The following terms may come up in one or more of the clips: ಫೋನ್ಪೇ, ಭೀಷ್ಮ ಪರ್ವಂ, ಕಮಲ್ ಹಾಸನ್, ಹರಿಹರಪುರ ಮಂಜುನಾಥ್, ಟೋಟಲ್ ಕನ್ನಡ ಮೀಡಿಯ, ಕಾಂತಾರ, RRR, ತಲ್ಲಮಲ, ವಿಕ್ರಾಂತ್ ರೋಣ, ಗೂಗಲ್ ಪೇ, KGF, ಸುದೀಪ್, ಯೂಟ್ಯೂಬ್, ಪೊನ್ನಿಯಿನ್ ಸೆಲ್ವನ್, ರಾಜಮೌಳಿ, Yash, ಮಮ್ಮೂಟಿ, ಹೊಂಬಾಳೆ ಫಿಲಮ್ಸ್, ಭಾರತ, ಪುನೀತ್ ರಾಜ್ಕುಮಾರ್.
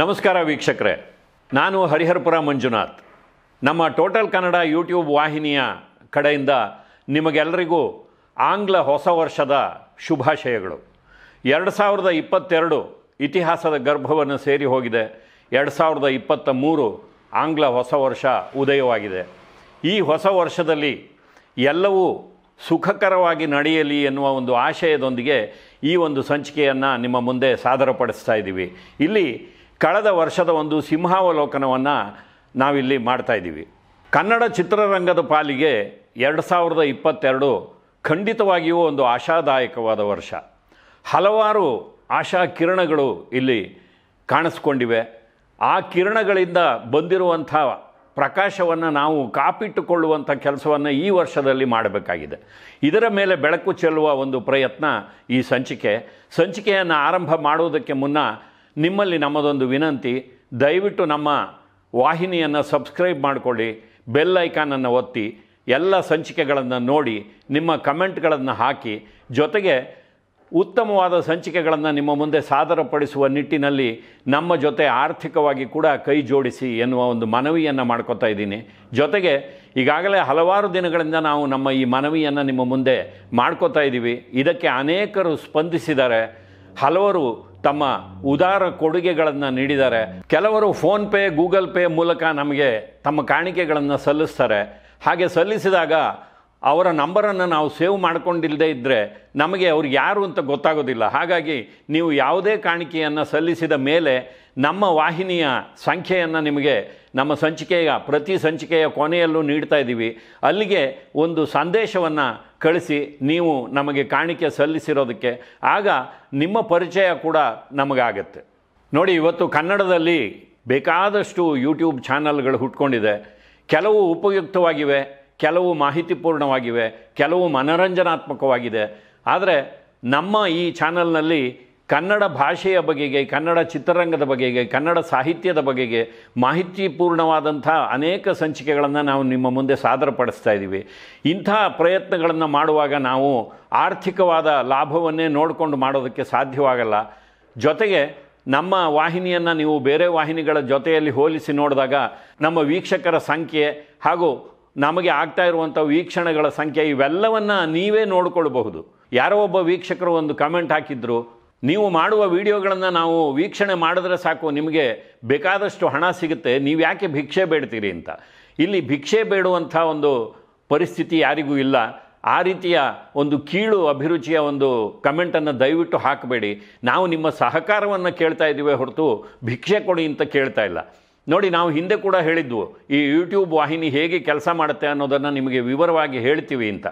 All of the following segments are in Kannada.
ನಮಸ್ಕಾರ ವೀಕ್ಷಕರೇ, ನಾನು ಹರಿಹರಪುರ ಮಂಜುನಾಥ್. ನಮ್ಮ ಟೋಟಲ್ ಕನ್ನಡ ಯೂಟ್ಯೂಬ್ ವಾಹಿನಿಯ ಕಡೆಯಿಂದ ನಿಮಗೆಲ್ಲರಿಗೂ ಆಂಗ್ಲ ಹೊಸ ವರ್ಷದ ಶುಭಾಶಯಗಳು. 2022 ಇತಿಹಾಸದ ಗರ್ಭವನ್ನು ಸೇರಿ ಹೋಗಿದೆ. 2023 ಆಂಗ್ಲ ಹೊಸ ವರ್ಷ ಉದಯವಾಗಿದೆ. ಈ ಹೊಸ ವರ್ಷದಲ್ಲಿ ಎಲ್ಲವೂ ಸುಖಕರವಾಗಿ ನಡೆಯಲಿ ಎನ್ನುವ ಒಂದು ಆಶಯದೊಂದಿಗೆ ಈ ಒಂದು ಸಂಚಿಕೆಯನ್ನು ನಿಮ್ಮ ಮುಂದೆ ಸಾದರಪಡಿಸ್ತಾ ಇದ್ದೀವಿ. ಇಲ್ಲಿ ಕಳೆದ ವರ್ಷದ ಒಂದು ಸಿಂಹಾವಲೋಕನವನ್ನು ನಾವಿಲ್ಲಿ ಮಾಡ್ತಾಯಿದ್ದೀವಿ. ಕನ್ನಡ ಚಿತ್ರರಂಗದ ಪಾಲಿಗೆ 2022 ಖಂಡಿತವಾಗಿಯೂ ಒಂದು ಆಶಾದಾಯಕವಾದ ವರ್ಷ. ಹಲವಾರು ಆಶಾ ಕಿರಣಗಳು ಇಲ್ಲಿ ಕಾಣಿಸ್ಕೊಂಡಿವೆ. ಆ ಕಿರಣಗಳಿಂದ ಬಂದಿರುವಂಥ ಪ್ರಕಾಶವನ್ನು ನಾವು ಕಾಪಿಟ್ಟುಕೊಳ್ಳುವಂಥ ಕೆಲಸವನ್ನು ಈ ವರ್ಷದಲ್ಲಿ ಮಾಡಬೇಕಾಗಿದೆ. ಇದರ ಮೇಲೆ ಬೆಳಕು ಚೆಲ್ಲುವ ಒಂದು ಪ್ರಯತ್ನ ಈ ಸಂಚಿಕೆಯನ್ನು ಆರಂಭ ಮಾಡುವುದಕ್ಕೆ ಮುನ್ನ ನಿಮ್ಮಲ್ಲಿ ನಮ್ಮದೊಂದು ವಿನಂತಿ. ದಯವಿಟ್ಟು ನಮ್ಮ ವಾಹಿನಿಯನ್ನು ಸಬ್ಸ್ಕ್ರೈಬ್ ಮಾಡಿಕೊಳ್ಳಿ, ಬೆಲ್ ಐಕಾನನ್ನು ಒತ್ತಿ, ಎಲ್ಲ ಸಂಚಿಕೆಗಳನ್ನು ನೋಡಿ, ನಿಮ್ಮ ಕಮೆಂಟ್ಗಳನ್ನು ಹಾಕಿ, ಜೊತೆಗೆ ಉತ್ತಮವಾದ ಸಂಚಿಕೆಗಳನ್ನು ನಿಮ್ಮ ಮುಂದೆ ಸಾದರಪಡಿಸುವ ನಿಟ್ಟಿನಲ್ಲಿ ನಮ್ಮ ಜೊತೆ ಆರ್ಥಿಕವಾಗಿ ಕೂಡ ಕೈ ಜೋಡಿಸಿ ಎನ್ನುವ ಒಂದು ಮನವಿಯನ್ನು ಮಾಡ್ಕೋತಾ ಇದ್ದೀನಿ. ಜೊತೆಗೆ ಈಗಾಗಲೇ ಹಲವಾರು ದಿನಗಳಿಂದ ನಾವು ನಮ್ಮ ಈ ಮನವಿಯನ್ನು ನಿಮ್ಮ ಮುಂದೆ ಮಾಡ್ಕೋತಾ ಇದ್ದೀವಿ. ಇದಕ್ಕೆ ಅನೇಕರು ಸ್ಪಂದಿಸಿದ್ದಾರೆ, ಹಲವರು ತಮ್ಮ ಉದಾರ ಕೊಡುಗೆಗಳನ್ನು ನೀಡಿದ್ದಾರೆ. ಕೆಲವರು ಫೋನ್ಪೇ, ಗೂಗಲ್ ಪೇ ಮೂಲಕ ನಮಗೆ ತಮ್ಮ ಕಾಣಿಕೆಗಳನ್ನು ಸಲ್ಲಿಸ್ತಾರೆ. ಹಾಗೆ ಸಲ್ಲಿಸಿದಾಗ ಅವರ ನಂಬರನ್ನು ನಾವು ಸೇವ್ ಮಾಡ್ಕೊಂಡಿಲ್ಲದೆ ಇದ್ದರೆ ನಮಗೆ ಅವ್ರು ಯಾರು ಅಂತ ಗೊತ್ತಾಗೋದಿಲ್ಲ. ಹಾಗಾಗಿ ನೀವು ಯಾವುದೇ ಕಾಣಿಕೆಯನ್ನು ಸಲ್ಲಿಸಿದ ಮೇಲೆ ನಮ್ಮ ವಾಹಿನಿಯ ಸಂಖ್ಯೆಯನ್ನು ನಿಮಗೆ ನಮ್ಮ ಸಂಚಿಕೆಯ ಪ್ರತಿ ಸಂಚಿಕೆಯ ಕೊನೆಯಲ್ಲೂ ನೀಡ್ತಾ ಇದ್ದೀವಿ. ಅಲ್ಲಿಗೆ ಒಂದು ಸಂದೇಶವನ್ನು ಕಳಿಸಿ ನೀವು ನಮಗೆ ಕಾಣಿಕೆ ಸಲ್ಲಿಸಿರೋದಕ್ಕೆ, ಆಗ ನಿಮ್ಮ ಪರಿಚಯ ಕೂಡ ನಮಗಾಗತ್ತೆ. ನೋಡಿ, ಇವತ್ತು ಕನ್ನಡದಲ್ಲಿ ಬೇಕಾದಷ್ಟು ಯೂಟ್ಯೂಬ್ ಚಾನಲ್ಗಳು ಹುಟ್ಕೊಂಡಿದೆ. ಕೆಲವು ಉಪಯುಕ್ತವಾಗಿವೆ, ಕೆಲವು ಮಾಹಿತಿಪೂರ್ಣವಾಗಿವೆ, ಕೆಲವು ಮನರಂಜನಾತ್ಮಕವಾಗಿದೆ. ಆದರೆ ನಮ್ಮ ಈ ಚಾನಲ್ನಲ್ಲಿ ಕನ್ನಡ ಭಾಷೆಯ ಬಗೆಗೆ, ಕನ್ನಡ ಚಿತ್ರರಂಗದ ಬಗೆಗೆ, ಕನ್ನಡ ಸಾಹಿತ್ಯದ ಬಗೆಗೆ ಮಾಹಿತಿಪೂರ್ಣವಾದಂಥ ಅನೇಕ ಸಂಚಿಕೆಗಳನ್ನು ನಾವು ನಿಮ್ಮ ಮುಂದೆ ಸಾದರಪಡಿಸ್ತಾ ಇದ್ದೀವಿ. ಇಂಥ ಪ್ರಯತ್ನಗಳನ್ನು ಮಾಡುವಾಗ ನಾವು ಆರ್ಥಿಕವಾದ ಲಾಭವನ್ನೇ ನೋಡಿಕೊಂಡು ಮಾಡೋದಕ್ಕೆ ಸಾಧ್ಯವಾಗಲ್ಲ. ಜೊತೆಗೆ ನಮ್ಮ ವಾಹಿನಿಯನ್ನು ನೀವು ಬೇರೆ ವಾಹಿನಿಗಳ ಜೊತೆಯಲ್ಲಿ ಹೋಲಿಸಿ ನೋಡಿದಾಗ ನಮ್ಮ ವೀಕ್ಷಕರ ಸಂಖ್ಯೆ ಹಾಗೂ ನಮಗೆ ಆಗ್ತಾ ಇರುವಂಥ ವೀಕ್ಷಣೆಗಳ ಸಂಖ್ಯೆ ಇವೆಲ್ಲವನ್ನು ನೀವೇ ನೋಡಿಕೊಳ್ಳಬಹುದು. ಯಾರೋ ಒಬ್ಬ ವೀಕ್ಷಕರು ಒಂದು ಕಮೆಂಟ್ ಹಾಕಿದ್ರು, ನೀವು ಮಾಡುವ ವಿಡಿಯೋಗಳನ್ನು ನಾವು ವೀಕ್ಷಣೆ ಮಾಡಿದ್ರೆ ಸಾಕು, ನಿಮಗೆ ಬೇಕಾದಷ್ಟು ಹಣ ಸಿಗುತ್ತೆ, ನೀವು ಯಾಕೆ ಭಿಕ್ಷೆ ಬೇಡ್ತೀರಿ ಅಂತ. ಇಲ್ಲಿ ಭಿಕ್ಷೆ ಬೇಡುವಂಥ ಒಂದು ಪರಿಸ್ಥಿತಿ ಯಾರಿಗೂ ಇಲ್ಲ. ಆ ರೀತಿಯ ಒಂದು ಕೀಳು ಅಭಿರುಚಿಯ ಒಂದು ಕಮೆಂಟನ್ನು ದಯವಿಟ್ಟು ಹಾಕಬೇಡಿ. ನಾವು ನಿಮ್ಮ ಸಹಕಾರವನ್ನು ಕೇಳ್ತಾ ಇದ್ದೀವಿ ಹೊರತು ಭಿಕ್ಷೆ ಕೊಡಿ ಅಂತ ಕೇಳ್ತಾ ಇಲ್ಲ. ನೋಡಿ, ನಾವು ಹಿಂದೆ ಕೂಡ ಹೇಳಿದ್ವು, ಈ ಯೂಟ್ಯೂಬ್ ವಾಹಿನಿ ಹೇಗೆ ಕೆಲಸ ಮಾಡುತ್ತೆ ಅನ್ನೋದನ್ನು ನಿಮಗೆ ವಿವರವಾಗಿ ಹೇಳ್ತೀವಿ ಅಂತ.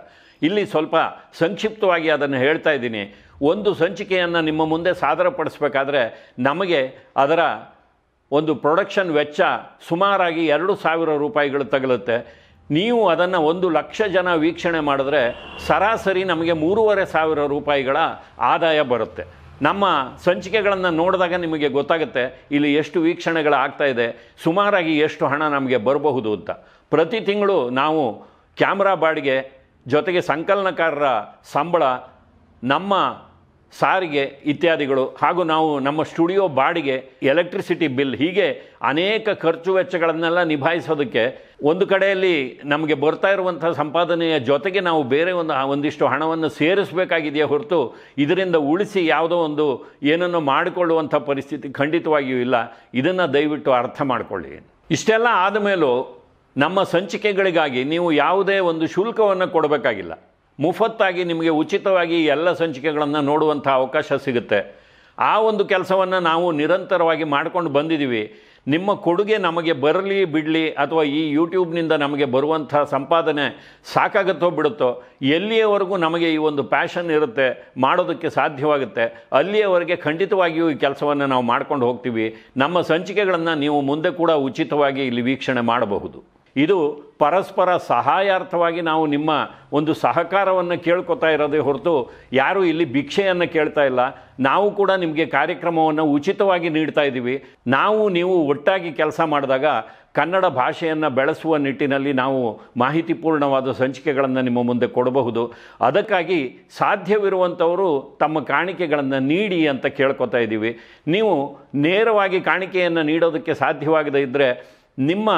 ಇಲ್ಲಿ ಸ್ವಲ್ಪ ಸಂಕ್ಷಿಪ್ತವಾಗಿ ಅದನ್ನು ಹೇಳ್ತಾ ಇದ್ದೀನಿ. ಒಂದು ಸಂಚಿಕೆಯನ್ನು ನಿಮ್ಮ ಮುಂದೆ ಸಾದರಪಡಿಸಬೇಕಾದ್ರೆ ನಮಗೆ ಅದರ ಒಂದು ಪ್ರೊಡಕ್ಷನ್ ವೆಚ್ಚ ಸುಮಾರಾಗಿ 2,000 ರೂಪಾಯಿಗಳು ತಗಲುತ್ತೆ. ನೀವು ಅದನ್ನು 1,00,000 ಜನ ವೀಕ್ಷಣೆ ಮಾಡಿದ್ರೆ ಸರಾಸರಿ ನಮಗೆ 3,500 ರೂಪಾಯಿಗಳ ಆದಾಯ ಬರುತ್ತೆ. ನಮ್ಮ ಸಂಚಿಕೆಗಳನ್ನು ನೋಡಿದಾಗ ನಿಮಗೆ ಗೊತ್ತಾಗುತ್ತೆ ಇಲ್ಲಿ ಎಷ್ಟು ವೀಕ್ಷಣೆಗಳಾಗ್ತಾಯಿದೆ, ಸುಮಾರಾಗಿ ಎಷ್ಟು ಹಣ ನಮಗೆ ಬರಬಹುದು ಅಂತ. ಪ್ರತಿ ತಿಂಗಳು ನಾವು ಕ್ಯಾಮ್ರಾ ಬಾಡಿಗೆ, ಜೊತೆಗೆ ಸಂಕಲನಕಾರರ ಸಂಬಳ, ನಮ್ಮ ಸಾರಿಗೆ ಇತ್ಯಾದಿಗಳು, ಹಾಗೂ ನಾವು ನಮ್ಮ ಸ್ಟುಡಿಯೋ ಬಾಡಿಗೆ, ಎಲೆಕ್ಟ್ರಿಸಿಟಿ ಬಿಲ್, ಹೀಗೆ ಅನೇಕ ಖರ್ಚು ವೆಚ್ಚಗಳನ್ನೆಲ್ಲ ನಿಭಾಯಿಸೋದಕ್ಕೆ ಒಂದು ಕಡೆಯಲ್ಲಿ ನಮಗೆ ಬರ್ತಾ ಇರುವಂಥ ಸಂಪಾದನೆಯ ಜೊತೆಗೆ ನಾವು ಬೇರೆ ಒಂದಿಷ್ಟು ಹಣವನ್ನು ಸೇರಿಸಬೇಕಾಗಿದೆಯೇ ಹೊರತು ಇದರಿಂದ ಉಳಿಸಿ ಯಾವುದೋ ಒಂದು ಏನನ್ನು ಮಾಡಿಕೊಳ್ಳುವಂಥ ಪರಿಸ್ಥಿತಿ ಖಂಡಿತವಾಗಿಯೂ ಇಲ್ಲ. ಇದನ್ನು ದಯವಿಟ್ಟು ಅರ್ಥ ಮಾಡಿಕೊಳ್ಳಿ. ಇಷ್ಟೆಲ್ಲ ಆದಮೇಲೂ ನಮ್ಮ ಸಂಚಿಕೆಗಳಿಗಾಗಿ ನೀವು ಯಾವುದೇ ಒಂದು ಶುಲ್ಕವನ್ನು ಕೊಡಬೇಕಾಗಿಲ್ಲ. ಮುಫತ್ತಾಗಿ ನಿಮಗೆ ಉಚಿತವಾಗಿ ಎಲ್ಲ ಸಂಚಿಕೆಗಳನ್ನು ನೋಡುವಂಥ ಅವಕಾಶ ಸಿಗುತ್ತೆ. ಆ ಒಂದು ಕೆಲಸವನ್ನು ನಾವು ನಿರಂತರವಾಗಿ ಮಾಡ್ಕೊಂಡು ಬಂದಿದ್ದೀವಿ. ನಿಮ್ಮ ಕೊಡುಗೆ ನಮಗೆ ಬರಲಿ ಬಿಡಲಿ, ಅಥವಾ ಈ ಯೂಟ್ಯೂಬ್ನಿಂದ ನಮಗೆ ಬರುವಂಥ ಸಂಪಾದನೆ ಸಾಕಾಗುತ್ತೋ ಬಿಡುತ್ತೋ, ಎಲ್ಲಿಯವರೆಗೂ ನಮಗೆ ಈ ಒಂದು ಪ್ಯಾಷನ್ ಇರುತ್ತೆ, ಮಾಡೋದಕ್ಕೆ ಸಾಧ್ಯವಾಗುತ್ತೆ, ಅಲ್ಲಿಯವರೆಗೆ ಖಂಡಿತವಾಗಿಯೂ ಈ ಕೆಲಸವನ್ನು ನಾವು ಮಾಡ್ಕೊಂಡು ಹೋಗ್ತೀವಿ. ನಮ್ಮ ಸಂಚಿಕೆಗಳನ್ನು ನೀವು ಮುಂದೆ ಕೂಡ ಉಚಿತವಾಗಿ ಇಲ್ಲಿ ವೀಕ್ಷಣೆ ಮಾಡಬಹುದು. ಇದು ಪರಸ್ಪರ ಸಹಾಯಾರ್ಥವಾಗಿ ನಾವು ನಿಮ್ಮ ಒಂದು ಸಹಕಾರವನ್ನು ಕೇಳ್ಕೊತಾ ಇರೋದೇ ಹೊರತು ಯಾರೂ ಇಲ್ಲಿ ಭಿಕ್ಷೆಯನ್ನು ಕೇಳ್ತಾ ಇಲ್ಲ. ನಾವು ಕೂಡ ನಿಮಗೆ ಕಾರ್ಯಕ್ರಮವನ್ನು ಉಚಿತವಾಗಿ ನೀಡ್ತಾ ಇದ್ದೀವಿ. ನಾವು ನೀವು ಒಟ್ಟಾಗಿ ಕೆಲಸ ಮಾಡಿದಾಗ ಕನ್ನಡ ಭಾಷೆಯನ್ನು ಬೆಳೆಸುವ ನಿಟ್ಟಿನಲ್ಲಿ ನಾವು ಮಾಹಿತಿಪೂರ್ಣವಾದ ಸಂಚಿಕೆಗಳನ್ನು ನಿಮ್ಮ ಮುಂದೆ ಕೊಡಬಹುದು. ಅದಕ್ಕಾಗಿ ಸಾಧ್ಯವಿರುವಂಥವರು ತಮ್ಮ ಕಾಣಿಕೆಗಳನ್ನು ನೀಡಿ ಅಂತ ಕೇಳ್ಕೊತಾ ಇದ್ದೀವಿ. ನೀವು ನೇರವಾಗಿ ಕಾಣಿಕೆಯನ್ನು ನೀಡೋದಕ್ಕೆ ಸಾಧ್ಯವಾಗದೇ ಇದ್ದರೆ ನಿಮ್ಮ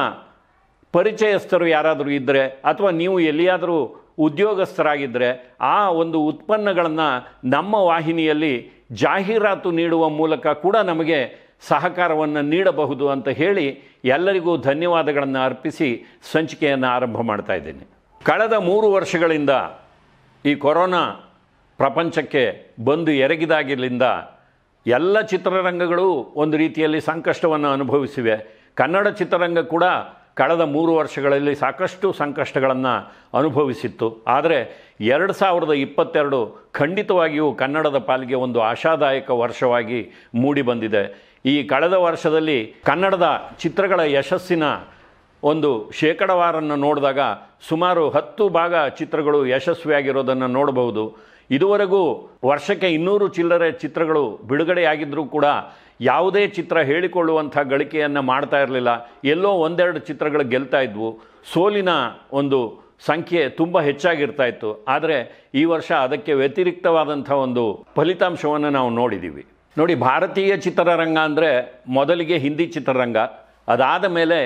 ಪರಿಚಯಸ್ಥರು ಯಾರಾದರೂ ಇದ್ದರೆ ಅಥವಾ ನೀವು ಎಲ್ಲಿಯಾದರೂ ಉದ್ಯೋಗಸ್ಥರಾಗಿದ್ದರೆ ಆ ಒಂದು ಉತ್ಪನ್ನಗಳನ್ನು ನಮ್ಮ ವಾಹಿನಿಯಲ್ಲಿ ಜಾಹೀರಾತು ನೀಡುವ ಮೂಲಕ ಕೂಡ ನಮಗೆ ಸಹಕಾರವನ್ನು ನೀಡಬಹುದು ಅಂತ ಹೇಳಿ ಎಲ್ಲರಿಗೂ ಧನ್ಯವಾದಗಳನ್ನು ಅರ್ಪಿಸಿ ಸಂಚಿಕೆಯನ್ನು ಆರಂಭ ಮಾಡ್ತಾ ಇದ್ದೀನಿ. ಕಳೆದ 3 ವರ್ಷಗಳಿಂದ ಈ ಕೊರೋನಾ ಪ್ರಪಂಚಕ್ಕೆ ಬಂದು ಎರಗಿದಾಗಿಲಿಂದ ಎಲ್ಲ ಚಿತ್ರರಂಗಗಳು ಒಂದು ರೀತಿಯಲ್ಲಿ ಸಂಕಷ್ಟವನ್ನು ಅನುಭವಿಸಿವೆ. ಕನ್ನಡ ಚಿತ್ರರಂಗ ಕೂಡ ಕಳೆದ 3 ವರ್ಷಗಳಲ್ಲಿ ಸಾಕಷ್ಟು ಸಂಕಷ್ಟಗಳನ್ನು ಅನುಭವಿಸಿತ್ತು. ಆದರೆ 2022 ಖಂಡಿತವಾಗಿಯೂ ಕನ್ನಡದ ಪಾಲಿಗೆ ಒಂದು ಆಶಾದಾಯಕ ವರ್ಷವಾಗಿ ಮೂಡಿಬಂದಿದೆ. ಈ ಕಳೆದ ವರ್ಷದಲ್ಲಿ ಕನ್ನಡದ ಚಿತ್ರಗಳ ಯಶಸ್ಸಿನ ಒಂದು ಶೇಕಡವಾರನ್ನು ನೋಡಿದಾಗ ಸುಮಾರು 10 ಭಾಗ ಚಿತ್ರಗಳು ಯಶಸ್ವಿಯಾಗಿರೋದನ್ನು ನೋಡಬಹುದು. ಇದುವರೆಗೂ ವರ್ಷಕ್ಕೆ 200 ಚಿಲ್ಲರೆ ಚಿತ್ರಗಳು ಬಿಡುಗಡೆಯಾಗಿದ್ದರೂ ಕೂಡ ಯಾವುದೇ ಚಿತ್ರ ಹೇಳಿಕೊಳ್ಳುವಂಥ ಗಳಿಕೆಯನ್ನು ಮಾಡ್ತಾ ಇರಲಿಲ್ಲ. ಎಲ್ಲೋ 1-2 ಚಿತ್ರಗಳು ಗೆಲ್ತಾ ಇದ್ವು. ಸೋಲಿನ ಒಂದು ಸಂಖ್ಯೆ ತುಂಬ ಹೆಚ್ಚಾಗಿರ್ತಾ ಇತ್ತು. ಆದರೆ ಈ ವರ್ಷ ಅದಕ್ಕೆ ವ್ಯತಿರಿಕ್ತವಾದಂಥ ಒಂದು ಫಲಿತಾಂಶವನ್ನು ನಾವು ನೋಡಿದ್ದೀವಿ. ನೋಡಿ, ಭಾರತೀಯ ಚಿತ್ರರಂಗ ಅಂದರೆ ಮೊದಲಿಗೆ ಹಿಂದಿ ಚಿತ್ರರಂಗ, ಅದಾದ ಮೇಲೆ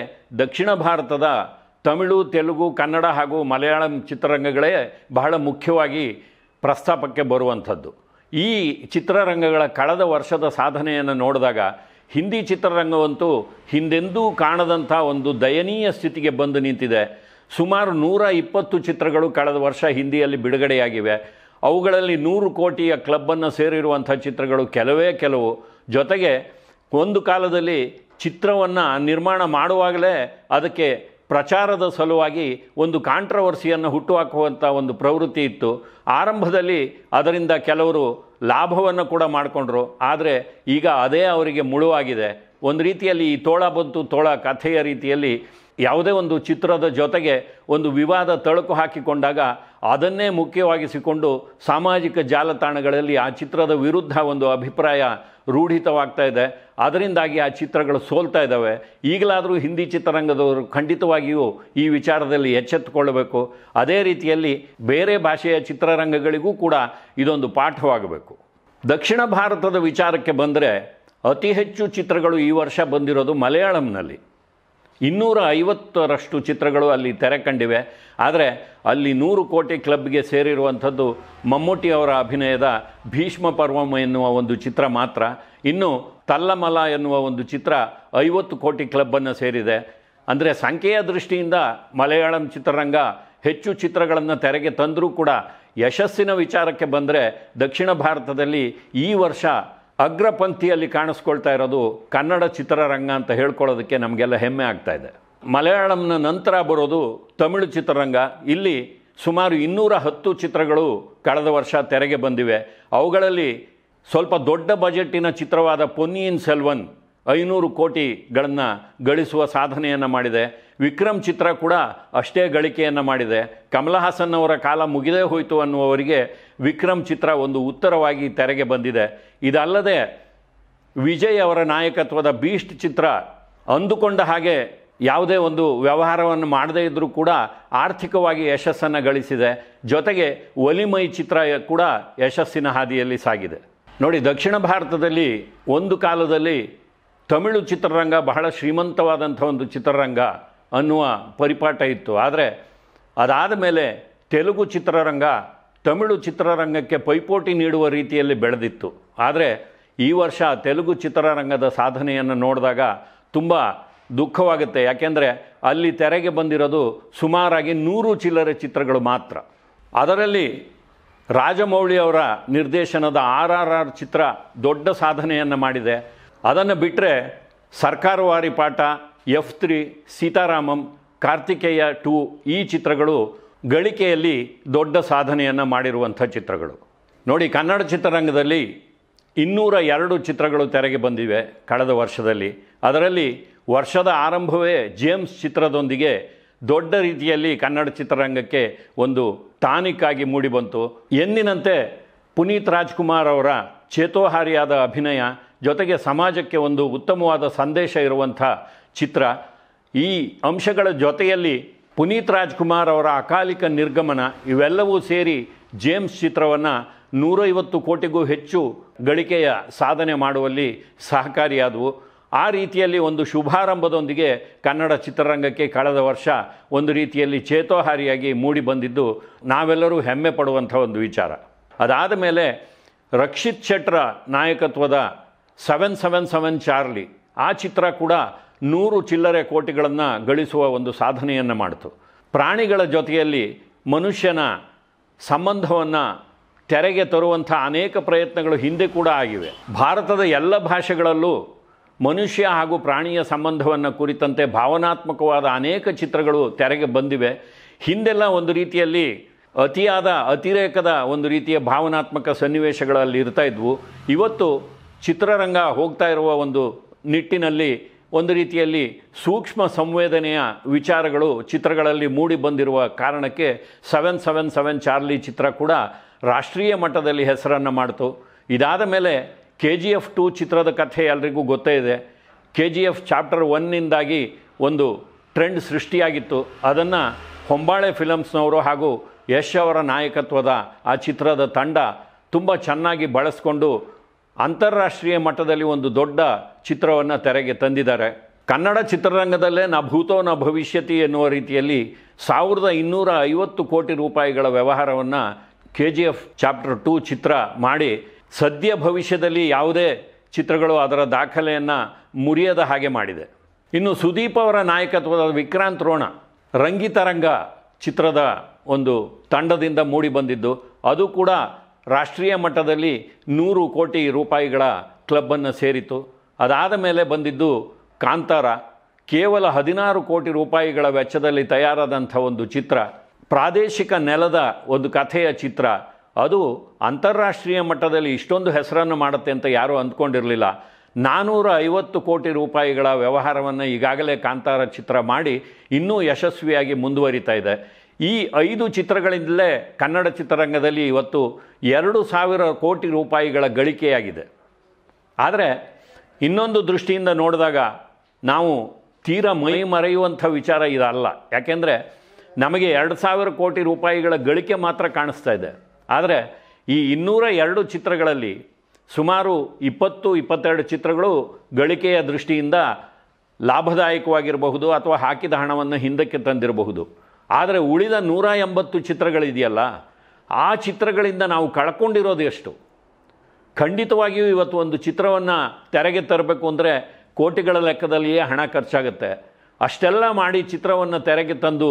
ದಕ್ಷಿಣ ಭಾರತದ ತಮಿಳು, ತೆಲುಗು, ಕನ್ನಡ ಹಾಗೂ ಮಲಯಾಳಂ ಚಿತ್ರರಂಗಗಳೇ ಬಹಳ ಮುಖ್ಯವಾಗಿ ಪ್ರಸ್ತಾಪಕ್ಕೆ ಬರುವಂಥದ್ದು. ಈ ಚಿತ್ರರಂಗಗಳ ಕಳೆದ ವರ್ಷದ ಸಾಧನೆಯನ್ನು ನೋಡಿದಾಗ ಹಿಂದಿ ಚಿತ್ರರಂಗವಂತೂ ಹಿಂದೆಂದೂ ಕಾಣದಂಥ ಒಂದು ದಯನೀಯ ಸ್ಥಿತಿಗೆ ಬಂದು ನಿಂತಿದೆ. ಸುಮಾರು 120 ಚಿತ್ರಗಳು ಕಳೆದ ವರ್ಷ ಹಿಂದಿಯಲ್ಲಿ ಬಿಡುಗಡೆಯಾಗಿವೆ. ಅವುಗಳಲ್ಲಿ 100 ಕೋಟಿಯ ಕ್ಲಬ್ಬನ್ನು ಸೇರಿರುವಂಥ ಚಿತ್ರಗಳು ಕೆಲವು. ಜೊತೆಗೆ ಒಂದು ಕಾಲದಲ್ಲಿ ಚಿತ್ರವನ್ನು ನಿರ್ಮಾಣ ಮಾಡುವಾಗಲೇ ಅದಕ್ಕೆ ಪ್ರಚಾರದ ಸಲುವಾಗಿ ಒಂದು ಕಾಂಟ್ರವರ್ಸಿಯನ್ನು ಹುಟ್ಟುಹಾಕುವಂಥ ಒಂದು ಪ್ರವೃತ್ತಿ ಇತ್ತು. ಆರಂಭದಲ್ಲಿ ಅದರಿಂದ ಕೆಲವರು ಲಾಭವನ್ನು ಕೂಡ ಮಾಡಿಕೊಂಡ್ರು. ಆದರೆ ಈಗ ಅದೇ ಅವರಿಗೆ ಮುಳುವಾಗಿದೆ. ಒಂದು ರೀತಿಯಲ್ಲಿ ಈ ತೋಳ ಬಂತು ತೋಳ ಕಥೆಯ ರೀತಿಯಲ್ಲಿ ಯಾವುದೇ ಒಂದು ಚಿತ್ರದ ಜೊತೆಗೆ ಒಂದು ವಿವಾದ ತಳುಕು ಹಾಕಿಕೊಂಡಾಗ ಅದನ್ನೇ ಮುಖ್ಯವಾಗಿಸಿಕೊಂಡು ಸಾಮಾಜಿಕ ಜಾಲತಾಣಗಳಲ್ಲಿ ಆ ಚಿತ್ರದ ವಿರುದ್ಧ ಒಂದು ಅಭಿಪ್ರಾಯ ರೂಢಿತವಾಗ್ತಾ ಇದೆ. ಅದರಿಂದಾಗಿ ಆ ಚಿತ್ರಗಳು ಸೋಲ್ತಾ ಇದ್ದಾವೆ. ಈಗಲಾದರೂ ಹಿಂದಿ ಚಿತ್ರರಂಗದವರು ಖಂಡಿತವಾಗಿಯೂ ಈ ವಿಚಾರದಲ್ಲಿ ಎಚ್ಚೆತ್ತುಕೊಳ್ಳಬೇಕು. ಅದೇ ರೀತಿಯಲ್ಲಿ ಬೇರೆ ಭಾಷೆಯ ಚಿತ್ರರಂಗಗಳಿಗೂ ಕೂಡ ಇದೊಂದು ಪಾಠವಾಗಬೇಕು. ದಕ್ಷಿಣ ಭಾರತದ ವಿಚಾರಕ್ಕೆ ಬಂದರೆ ಅತಿ ಹೆಚ್ಚು ಚಿತ್ರಗಳು ಈ ವರ್ಷ ಬಂದಿರೋದು ಮಲಯಾಳಂನಲ್ಲಿ. 250ರಷ್ಟು ಚಿತ್ರಗಳು ಅಲ್ಲಿ ತೆರೆ ಕಂಡಿವೆ. ಆದರೆ ಅಲ್ಲಿ 100 ಕೋಟಿ ಕ್ಲಬ್ಗೆ ಸೇರಿರುವಂಥದ್ದು ಮಮ್ಮೂಟಿ ಅವರ ಅಭಿನಯದ ಭೀಷ್ಮ ಪರ್ವಂ ಎನ್ನುವ ಒಂದು ಚಿತ್ರ ಮಾತ್ರ. ಇನ್ನು ತಲ್ಲಮಲ ಎನ್ನುವ ಒಂದು ಚಿತ್ರ 50 ಕೋಟಿ ಕ್ಲಬ್ಬನ್ನು ಸೇರಿದೆ. ಅಂದರೆ ಸಂಖ್ಯೆಯ ದೃಷ್ಟಿಯಿಂದ ಮಲಯಾಳಂ ಚಿತ್ರರಂಗ ಹೆಚ್ಚು ಚಿತ್ರಗಳನ್ನು ತೆರೆಗೆ ತಂದರೂ ಕೂಡ ಯಶಸ್ಸಿನ ವಿಚಾರಕ್ಕೆ ಬಂದರೆ ದಕ್ಷಿಣ ಭಾರತದಲ್ಲಿ ಈ ವರ್ಷ ಅಗ್ರಪಂಕ್ತಿಯಲ್ಲಿ ಕಾಣಿಸ್ಕೊಳ್ತಾ ಇರೋದು ಕನ್ನಡ ಚಿತ್ರರಂಗ ಅಂತ ಹೇಳ್ಕೊಳ್ಳೋದಕ್ಕೆ ನಮಗೆಲ್ಲ ಹೆಮ್ಮೆ ಆಗ್ತಾ ಇದೆ. ಮಲಯಾಳಂನ ನಂತರ ಬರೋದು ತಮಿಳು ಚಿತ್ರರಂಗ. ಇಲ್ಲಿ ಸುಮಾರು 210 ಚಿತ್ರಗಳು ಕಳೆದ ವರ್ಷ ತೆರೆಗೆ ಬಂದಿವೆ. ಅವುಗಳಲ್ಲಿ ಸ್ವಲ್ಪ ದೊಡ್ಡ ಬಜೆಟ್ಟಿನ ಚಿತ್ರವಾದ ಪೊನ್ನಿಯಿನ್ ಸೆಲ್ವನ್ 500 ಕೋಟಿಗಳನ್ನು ಗಳಿಸುವ ಸಾಧನೆಯನ್ನು ಮಾಡಿದೆ. ವಿಕ್ರಮ್ ಚಿತ್ರ ಕೂಡ ಅಷ್ಟೇ ಗಳಿಕೆಯನ್ನು ಮಾಡಿದೆ. ಕಮಲ್ ಹಾಸನ್ ಅವರ ಕಾಲ ಮುಗಿದೇ ಹೋಯಿತು ಅನ್ನುವವರಿಗೆ ವಿಕ್ರಮ್ ಚಿತ್ರ ಒಂದು ಉತ್ತರವಾಗಿ ತೆರೆಗೆ ಬಂದಿದೆ. ಇದಲ್ಲದೆ ವಿಜಯ್ ಅವರ ನಾಯಕತ್ವದ ಬೀಸ್ಟ್ ಚಿತ್ರ ಅಂದುಕೊಂಡ ಹಾಗೆ ಯಾವುದೇ ಒಂದು ವ್ಯವಹಾರವನ್ನು ಮಾಡದೇ ಇದ್ದರೂ ಕೂಡ ಆರ್ಥಿಕವಾಗಿ ಯಶಸ್ಸನ್ನು ಗಳಿಸಿದೆ. ಜೊತೆಗೆ ಒಲಿಮೈ ಚಿತ್ರ ಕೂಡ ಯಶಸ್ಸಿನ ಹಾದಿಯಲ್ಲಿ ಸಾಗಿದೆ. ನೋಡಿ, ದಕ್ಷಿಣ ಭಾರತದಲ್ಲಿ ಒಂದು ಕಾಲದಲ್ಲಿ ತಮಿಳು ಚಿತ್ರರಂಗ ಬಹಳ ಶ್ರೀಮಂತವಾದಂಥ ಒಂದು ಚಿತ್ರರಂಗ ಅನ್ನುವ ಪರಿಪಾಠ ಇತ್ತು. ಆದರೆ ಅದಾದ ಮೇಲೆ ತೆಲುಗು ಚಿತ್ರರಂಗ ತಮಿಳು ಚಿತ್ರರಂಗಕ್ಕೆ ಪೈಪೋಟಿ ನೀಡುವ ರೀತಿಯಲ್ಲಿ ಬೆಳೆದಿತ್ತು. ಆದರೆ ಈ ವರ್ಷ ತೆಲುಗು ಚಿತ್ರರಂಗದ ಸಾಧನೆಯನ್ನು ನೋಡಿದಾಗ ತುಂಬ ದುಃಖವಾಗುತ್ತೆ. ಯಾಕೆಂದರೆ ಅಲ್ಲಿ ತೆರೆಗೆ ಬಂದಿರೋದು ಸುಮಾರಾಗಿ 100 ಚಿಲ್ಲರೆ ಚಿತ್ರಗಳು ಮಾತ್ರ. ಅದರಲ್ಲಿ ರಾಜಮೌಳಿ ಅವರ ನಿರ್ದೇಶನದ RRR ಚಿತ್ರ ದೊಡ್ಡ ಸಾಧನೆಯನ್ನು ಮಾಡಿದೆ. ಅದನ್ನು ಬಿಟ್ಟರೆ ಸರ್ಕಾರ ವಾರಿ ಪಾಠ, F3, ಸೀತಾರಾಮಂ, ಕಾರ್ತಿಕೇಯ 2 ಈ ಚಿತ್ರಗಳು ಗಳಿಕೆಯಲ್ಲಿ ದೊಡ್ಡ ಸಾಧನೆಯನ್ನು ಮಾಡಿರುವಂಥ ಚಿತ್ರಗಳು. ನೋಡಿ, ಕನ್ನಡ ಚಿತ್ರರಂಗದಲ್ಲಿ 202 ಚಿತ್ರಗಳು ತೆರೆಗೆ ಬಂದಿವೆ ಕಳೆದ ವರ್ಷದಲ್ಲಿ. ಅದರಲ್ಲಿ ವರ್ಷದ ಆರಂಭವೇ ಜೇಮ್ಸ್ ಚಿತ್ರದೊಂದಿಗೆ ದೊಡ್ಡ ರೀತಿಯಲ್ಲಿ ಕನ್ನಡ ಚಿತ್ರರಂಗಕ್ಕೆ ಒಂದು ಟಾನಿಕ್ ಆಗಿ ಮೂಡಿ ಬಂತು. ಎಂದಿನಂತೆ ಪುನೀತ್ ರಾಜ್ಕುಮಾರ್ ಅವರ ಚೇತೋಹಾರಿಯಾದ ಅಭಿನಯ ಜೊತೆಗೆ ಸಮಾಜಕ್ಕೆ ಒಂದು ಉತ್ತಮವಾದ ಸಂದೇಶ ಇರುವಂಥ ಚಿತ್ರ. ಈ ಅಂಶಗಳ ಜೊತೆಯಲ್ಲಿ ಪುನೀತ್ ರಾಜ್ಕುಮಾರ್ ಅವರ ಅಕಾಲಿಕ ನಿರ್ಗಮನ ಇವೆಲ್ಲವೂ ಸೇರಿ ಜೇಮ್ಸ್ ಚಿತ್ರವನ್ನು 150 ಕೋಟಿಗೂ ಹೆಚ್ಚು ಗಳಿಕೆಯ ಸಾಧನೆ ಮಾಡುವಲ್ಲಿ ಸಹಕಾರಿಯಾದವು. ಆ ರೀತಿಯಲ್ಲಿ ಒಂದು ಶುಭಾರಂಭದೊಂದಿಗೆ ಕನ್ನಡ ಚಿತ್ರರಂಗಕ್ಕೆ ಕಳೆದ ವರ್ಷ ಒಂದು ರೀತಿಯಲ್ಲಿ ಚೇತೋಹಾರಿಯಾಗಿ ಮೂಡಿ ಬಂದಿದ್ದು ನಾವೆಲ್ಲರೂ ಹೆಮ್ಮೆ ಪಡುವಂಥ ಒಂದು ವಿಚಾರ. ಅದಾದ ಮೇಲೆ ರಕ್ಷಿತ್ ಶೆಟ್ರ ನಾಯಕತ್ವದ 777 ಚಾರ್ಲಿ ಆ ಚಿತ್ರ ಕೂಡ 100 ಚಿಲ್ಲರೆ ಕೋಟಿಗಳನ್ನು ಗಳಿಸುವ ಒಂದು ಸಾಧನೆಯನ್ನು ಮಾಡಿತು. ಪ್ರಾಣಿಗಳ ಜೊತೆಯಲ್ಲಿ ಮನುಷ್ಯನ ಸಂಬಂಧವನ್ನು ತೆರೆಗೆ ತರುವಂಥ ಅನೇಕ ಪ್ರಯತ್ನಗಳು ಹಿಂದೆ ಕೂಡ ಆಗಿವೆ. ಭಾರತದ ಎಲ್ಲ ಭಾಷೆಗಳಲ್ಲೂ ಮನುಷ್ಯ ಹಾಗೂ ಪ್ರಾಣಿಯ ಸಂಬಂಧವನ್ನು ಕುರಿತಂತೆ ಭಾವನಾತ್ಮಕವಾದ ಅನೇಕ ಚಿತ್ರಗಳು ತೆರೆಗೆ ಬಂದಿವೆ. ಹಿಂದೆಲ್ಲ ಒಂದು ರೀತಿಯಲ್ಲಿ ಅತಿಯಾದ ಅತಿರೇಕದ ಒಂದು ರೀತಿಯ ಭಾವನಾತ್ಮಕ ಸನ್ನಿವೇಶಗಳಲ್ಲಿ ಇರ್ತಾ ಇದ್ವು. ಇವತ್ತು ಚಿತ್ರರಂಗ ಹೋಗ್ತಾ ಇರುವ ಒಂದು ನಿಟ್ಟಿನಲ್ಲಿ ಒಂದು ರೀತಿಯಲ್ಲಿ ಸೂಕ್ಷ್ಮ ಸಂವೇದನೆಯ ವಿಚಾರಗಳು ಚಿತ್ರಗಳಲ್ಲಿ ಮೂಡಿ ಬಂದಿರುವ ಕಾರಣಕ್ಕೆ 777 ಚಾರ್ಲಿ ಚಿತ್ರ ಕೂಡ ರಾಷ್ಟ್ರೀಯ ಮಟ್ಟದಲ್ಲಿ ಹೆಸರನ್ನು ಮಾಡಿತು. ಇದಾದ ಮೇಲೆ KGF 2 ಚಿತ್ರದ ಕಥೆ ಎಲ್ರಿಗೂ ಗೊತ್ತೇ ಇದೆ. KGF ಚಾಪ್ಟರ್ 1ನಿಂದಾಗಿ ಒಂದು ಟ್ರೆಂಡ್ ಸೃಷ್ಟಿಯಾಗಿತ್ತು. ಅದನ್ನು ಹೊಂಬಾಳೆ ಫಿಲಮ್ಸ್ನವರು ಹಾಗೂ ಯಶ್ ಅವರ ನಾಯಕತ್ವದ ಆ ಚಿತ್ರದ ತಂಡ ತುಂಬ ಚೆನ್ನಾಗಿ ಬಳಸಿಕೊಂಡು ಅಂತಾರಾಷ್ಟ್ರೀಯ ಮಟ್ಟದಲ್ಲಿ ಒಂದು ದೊಡ್ಡ ಚಿತ್ರವನ್ನು ತೆರೆಗೆ ತಂದಿದ್ದಾರೆ. ಕನ್ನಡ ಚಿತ್ರರಂಗದಲ್ಲೇ ನ ಭೂತೋ ನ ಭವಿಷ್ಯತಿ ಎನ್ನುವ ರೀತಿಯಲ್ಲಿ 1250 ಕೋಟಿ ರೂಪಾಯಿಗಳ ವ್ಯವಹಾರವನ್ನು KGF ಚಾಪ್ಟರ್ 2 ಚಿತ್ರ ಮಾಡಿ ಸದ್ಯ ಭವಿಷ್ಯದಲ್ಲಿ ಯಾವುದೇ ಚಿತ್ರಗಳು ಅದರ ದಾಖಲೆಯನ್ನು ಮುರಿಯದ ಹಾಗೆ ಮಾಡಿದೆ. ಇನ್ನು ಸುದೀಪ್ ಅವರ ನಾಯಕತ್ವದ ವಿಕ್ರಾಂತ್ ರೋಣ ರಂಗಿತರಂಗ ಚಿತ್ರದ ಒಂದು ತಂಡದಿಂದ ಮೂಡಿ ಬಂದಿದ್ದು ಅದು ಕೂಡ ರಾಷ್ಟ್ರೀಯ ಮಟ್ಟದಲ್ಲಿ 100 ಕೋಟಿ ರೂಪಾಯಿಗಳ ಕ್ಲಬ್ಬನ್ನು ಸೇರಿತು. ಅದಾದ ಮೇಲೆ ಬಂದಿದ್ದು ಕಾಂತಾರ, ಕೇವಲ 16 ಕೋಟಿ ರೂಪಾಯಿಗಳ ವೆಚ್ಚದಲ್ಲಿ ತಯಾರಾದಂಥ ಒಂದು ಚಿತ್ರ. ಪ್ರಾದೇಶಿಕ ನೆಲದ ಒಂದು ಕಥೆಯ ಚಿತ್ರ, ಅದು ಅಂತಾರಾಷ್ಟ್ರೀಯ ಮಟ್ಟದಲ್ಲಿ ಇಷ್ಟೊಂದು ಹೆಸರನ್ನು ಮಾಡುತ್ತೆ ಅಂತ ಯಾರೂ ಅಂದ್ಕೊಂಡಿರಲಿಲ್ಲ. 450 ಕೋಟಿ ರೂಪಾಯಿಗಳ ವ್ಯವಹಾರವನ್ನು ಈಗಾಗಲೇ ಕಾಂತಾರ ಚಿತ್ರ ಮಾಡಿ ಇನ್ನೂ ಯಶಸ್ವಿಯಾಗಿ ಮುಂದುವರಿತಾ ಇದೆ. ಈ 5 ಚಿತ್ರಗಳಿಂದಲೇ ಕನ್ನಡ ಚಿತ್ರರಂಗದಲ್ಲಿ ಇವತ್ತು 2000 ಕೋಟಿ ರೂಪಾಯಿಗಳ ಗಳಿಕೆಯಾಗಿದೆ. ಆದರೆ ಇನ್ನೊಂದು ದೃಷ್ಟಿಯಿಂದ ನೋಡಿದಾಗ ನಾವು ತೀರಾ ಮೈ ಮರೆಯುವಂಥ ವಿಚಾರ ಇದಲ್ಲ. ಯಾಕೆಂದರೆ ನಮಗೆ 2000 ಕೋಟಿ ರೂಪಾಯಿಗಳ ಗಳಿಕೆ ಮಾತ್ರ ಕಾಣಿಸ್ತಾ ಇದೆ. ಆದರೆ ಈ 202 ಚಿತ್ರಗಳಲ್ಲಿ ಸುಮಾರು 22 ಚಿತ್ರಗಳು ಗಳಿಕೆಯ ದೃಷ್ಟಿಯಿಂದ ಲಾಭದಾಯಕವಾಗಿರಬಹುದು ಅಥವಾ ಹಾಕಿದ ಹಣವನ್ನು ಹಿಂದಕ್ಕೆ ತಂದಿರಬಹುದು. ಆದರೆ ಉಳಿದ 180 ಚಿತ್ರಗಳಿದೆಯಲ್ಲ, ಆ ಚಿತ್ರಗಳಿಂದ ನಾವು ಕಳ್ಕೊಂಡಿರೋದು ಎಷ್ಟು? ಖಂಡಿತವಾಗಿಯೂ ಇವತ್ತು ಒಂದು ಚಿತ್ರವನ್ನು ತೆರೆಗೆ ತರಬೇಕು ಅಂದರೆ ಕೋಟಿಗಳ ಲೆಕ್ಕದಲ್ಲಿಯೇ ಹಣ ಖರ್ಚಾಗುತ್ತೆ. ಅಷ್ಟೆಲ್ಲ ಮಾಡಿ ಚಿತ್ರವನ್ನು ತೆರೆಗೆ ತಂದು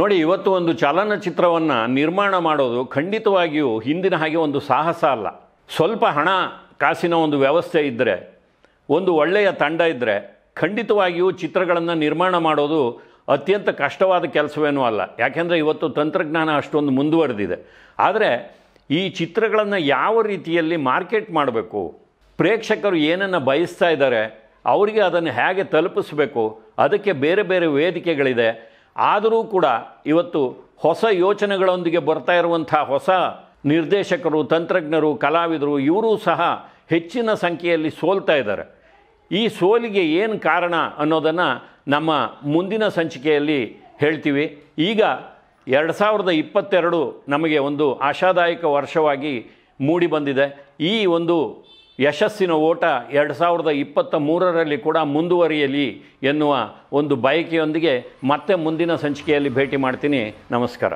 ನೋಡಿ, ಇವತ್ತು ಒಂದು ಚಲನಚಿತ್ರವನ್ನು ನಿರ್ಮಾಣ ಮಾಡೋದು ಖಂಡಿತವಾಗಿಯೂ ಹಿಂದಿನ ಹಾಗೆ ಒಂದು ಸಾಹಸ ಅಲ್ಲ. ಸ್ವಲ್ಪ ಹಣ ಕಾಸಿನ ಒಂದು ವ್ಯವಸ್ಥೆ ಇದ್ದರೆ, ಒಂದು ಒಳ್ಳೆಯ ತಂಡ ಇದ್ದರೆ ಖಂಡಿತವಾಗಿಯೂ ಚಿತ್ರಗಳನ್ನು ನಿರ್ಮಾಣ ಮಾಡೋದು ಅತ್ಯಂತ ಕಷ್ಟವಾದ ಕೆಲಸವೇನೂ ಅಲ್ಲ. ಯಾಕೆಂದರೆ ಇವತ್ತು ತಂತ್ರಜ್ಞಾನ ಅಷ್ಟೊಂದು ಮುಂದುವರೆದಿದೆ. ಆದರೆ ಈ ಚಿತ್ರಗಳನ್ನು ಯಾವ ರೀತಿಯಲ್ಲಿ ಮಾರ್ಕೆಟ್ ಮಾಡಬೇಕು, ಪ್ರೇಕ್ಷಕರು ಏನನ್ನು ಬಯಸ್ತಾ ಇದ್ದಾರೆ, ಅವರಿಗೆ ಅದನ್ನು ಹೇಗೆ ತಲುಪಿಸಬೇಕು, ಅದಕ್ಕೆ ಬೇರೆ ಬೇರೆ ವೇದಿಕೆಗಳಿದೆ. ಆದರೂ ಕೂಡ ಇವತ್ತು ಹೊಸ ಯೋಚನೆಗಳೊಂದಿಗೆ ಬರ್ತಾ ಇರುವಂಥ ಹೊಸ ನಿರ್ದೇಶಕರು, ತಂತ್ರಜ್ಞರು, ಕಲಾವಿದರು ಇವರೂ ಸಹ ಹೆಚ್ಚಿನ ಸಂಖ್ಯೆಯಲ್ಲಿ ಸೋಲ್ತಾ ಇದ್ದಾರೆ. ಈ ಸೋಲಿಗೆ ಏನು ಕಾರಣ ಅನ್ನೋದನ್ನು ನಮ್ಮ ಮುಂದಿನ ಸಂಚಿಕೆಯಲ್ಲಿ ಹೇಳ್ತೀವಿ. ಈಗ 2022 ನಮಗೆ ಒಂದು ಆಶಾದಾಯಕ ವರ್ಷವಾಗಿ ಮೂಡಿ ಬಂದಿದೆ. ಈ ಒಂದು ಯಶಸ್ಸಿನ ಓಟ 2023ರಲ್ಲಿ ಕೂಡ ಮುಂದುವರಿಯಲಿ ಎನ್ನುವ ಒಂದು ಬಯಕೆಯೊಂದಿಗೆ ಮತ್ತೆ ಮುಂದಿನ ಸಂಚಿಕೆಯಲ್ಲಿ ಭೇಟಿ ಮಾಡ್ತೀನಿ. ನಮಸ್ಕಾರ.